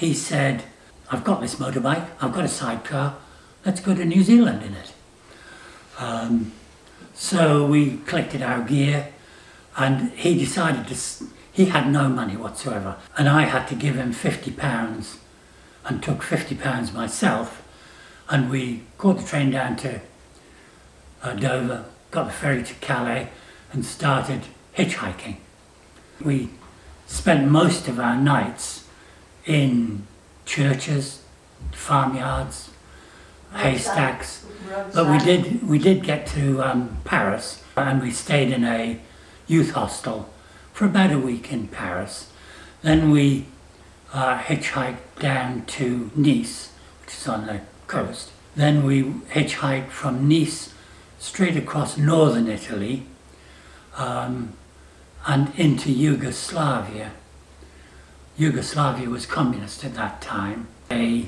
he said, I've got this motorbike, I've got a sidecar, let's go to New Zealand in it. So we collected our gear, and he decided to, he had no money whatsoever, and I had to give him £50 and took £50 myself, and we caught the train down to Dover, got the ferry to Calais and started hitchhiking. We spent most of our nights in churches, farmyards, haystacks, but we did get to Paris, and we stayed in a youth hostel for about a week in Paris. Then we hitchhiked down to Nice, which is on the coast. Then we hitchhiked from Nice straight across northern Italy and into Yugoslavia. Yugoslavia was communist at that time, a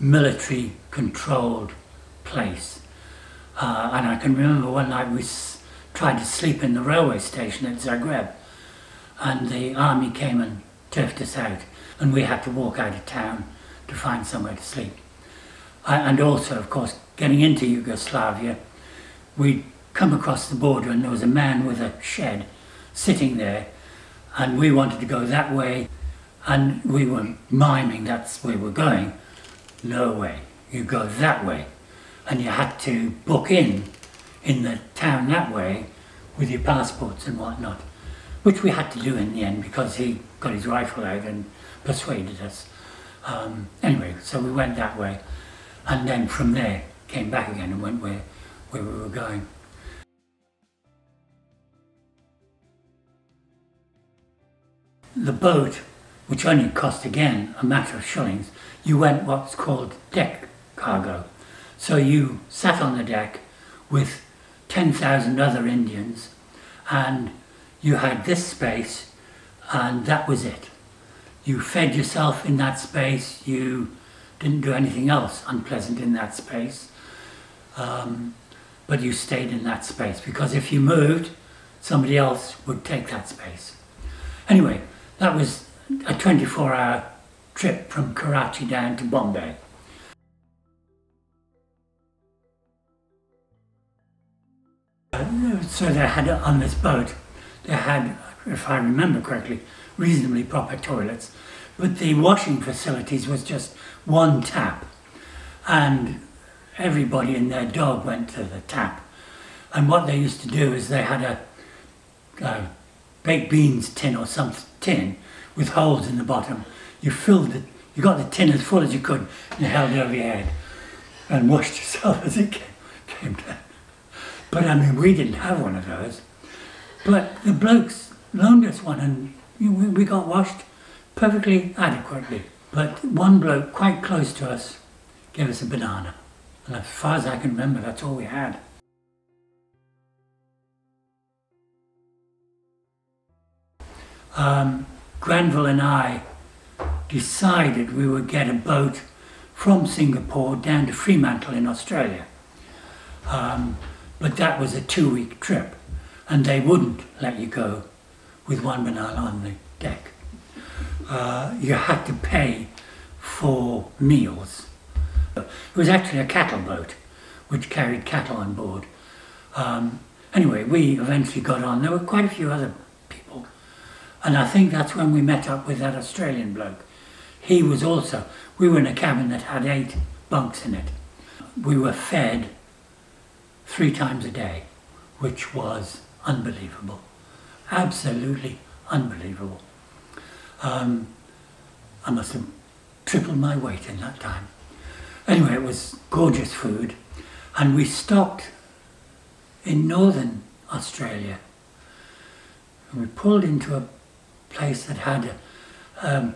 military controlled place. And I can remember one night we tried to sleep in the railway station at Zagreb, and the army came and turfed us out, and we had to walk out of town to find somewhere to sleep. And also, of course, getting into Yugoslavia, we'd come across the border and there was a man with a shed sitting there, and we wanted to go that way, and we were miming that's where we're going. No way, you go that way. And you had to book in the town that way with your passports and whatnot, which we had to do in the end because he got his rifle out and persuaded us. Anyway, so we went that way, and then from there came back again and went where we were going. The boat, which only cost again a matter of shillings, you went what's called deck cargo. So you sat on the deck with 10,000 other Indians, and you had this space, and that was it. You fed yourself in that space, you didn't do anything else unpleasant in that space, but you stayed in that space, because if you moved, somebody else would take that space. Anyway, that was a 24-hour trip from Karachi down to Bombay. So they had, on this boat, they had, if I remember correctly, reasonably proper toilets, but the washing facilities was just one tap, and everybody and their dog went to the tap. And what they used to do is they had a baked beans tin or some tin with holes in the bottom. You filled it, you got the tin as full as you could, and you held it over your head and washed yourself as it came down. But I mean, we didn't have one of those. But the blokes loaned us one, and we got washed perfectly adequately. But one bloke quite close to us gave us a banana. And as far as I can remember, that's all we had. Granville and I decided we would get a boat from Singapore down to Fremantle in Australia. But that was a 2-week trip, and they wouldn't let you go with one banana on the deck. You had to pay for meals. It was actually a cattle boat which carried cattle on board. Anyway, we eventually got on. There were quite a few other people. And I think that's when we met up with that Australian bloke. He was also, we were in a cabin that had 8 bunks in it. We were fed 3 times a day, which was unbelievable. Absolutely unbelievable. I must have tripled my weight in that time. Anyway, it was gorgeous food, and we stopped in northern Australia. And we pulled into a place that had a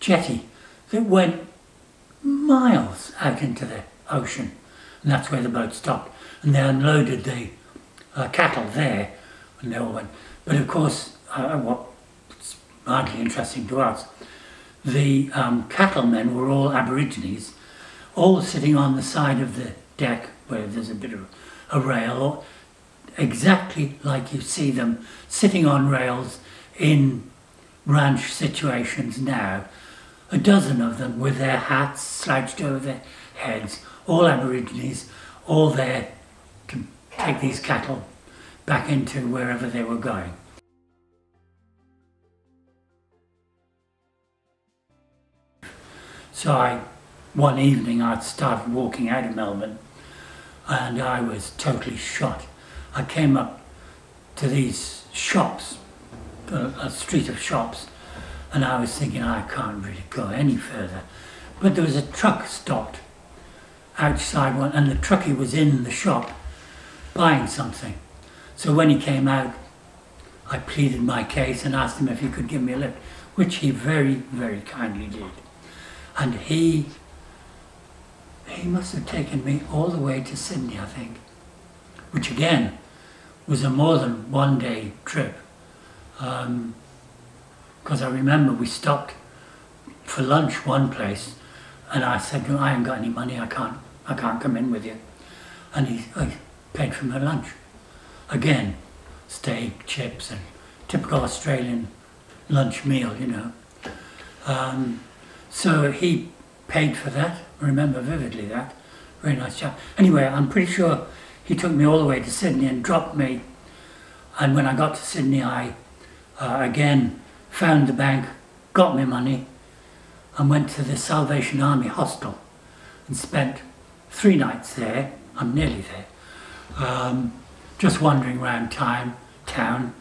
jetty that went miles out into the ocean, and that's where the boat stopped. And they unloaded the cattle there, and they all went. But of course, what's hardly interesting to us, the cattlemen were all Aborigines, all sitting on the side of the deck where there's a bit of a rail, exactly like you see them sitting on rails in ranch situations now, a dozen of them with their hats slouched over their heads, all Aborigines, all there to take these cattle back into wherever they were going. So one evening I'd started walking out of Melbourne and I was totally shot. I came up to these shops, a street of shops, and I was thinking I can't really go any further. But there was a truck stopped outside one and the truckie was in the shop buying something. So when he came out, I pleaded my case and asked him if he could give me a lift, which he very, very kindly did. And he must have taken me all the way to Sydney, I think, which again was a more than one-day trip. Because I remember we stopped for lunch one place and I said, well, I haven't got any money, I can't come in with you. And I paid for my lunch. Again, steak, chips, and typical Australian lunch meal, you know. So he paid for that, I remember vividly that. Very nice chap. Anyway, I'm pretty sure he took me all the way to Sydney and dropped me. And when I got to Sydney, I again found the bank, got me money, and went to the Salvation Army hostel and spent 3 nights there. I'm nearly there. Just wandering around town,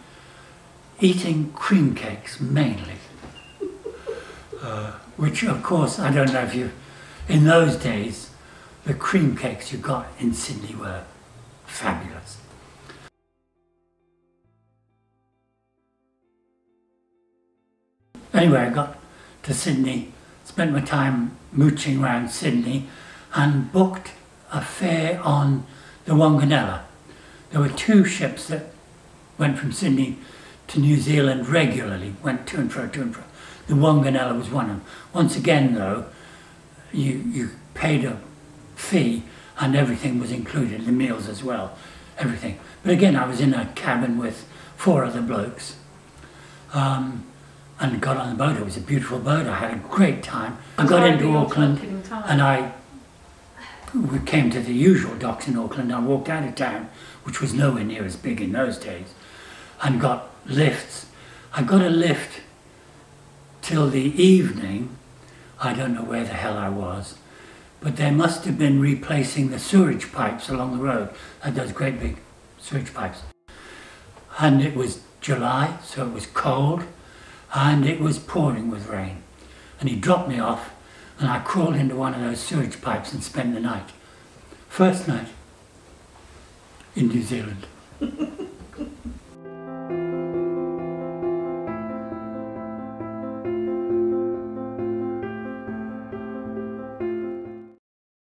eating cream cakes mainly. Which, of course, I don't know if you... In those days, the cream cakes you got in Sydney were fabulous. Anyway, I got to Sydney, spent my time mooching around Sydney and booked a fare on the Wanganella. There were 2 ships that went from Sydney to New Zealand regularly, went to and fro, to and fro. The Wanganella was one of them. Once again, though, you paid a fee and everything was included, the meals as well, everything. But again, I was in a cabin with 4 other blokes. And got on the boat. It was a beautiful boat. I had a great time. I got into Auckland and we came to the usual docks in Auckland. I walked out of town, which was nowhere near as big in those days, and got lifts. I got a lift till the evening. I don't know where the hell I was, but they must have been replacing the sewerage pipes along the road. I had those great big sewage pipes. And it was July, so it was cold. And it was pouring with rain. And he dropped me off and I crawled into one of those sewage pipes and spent the night. First night in New Zealand.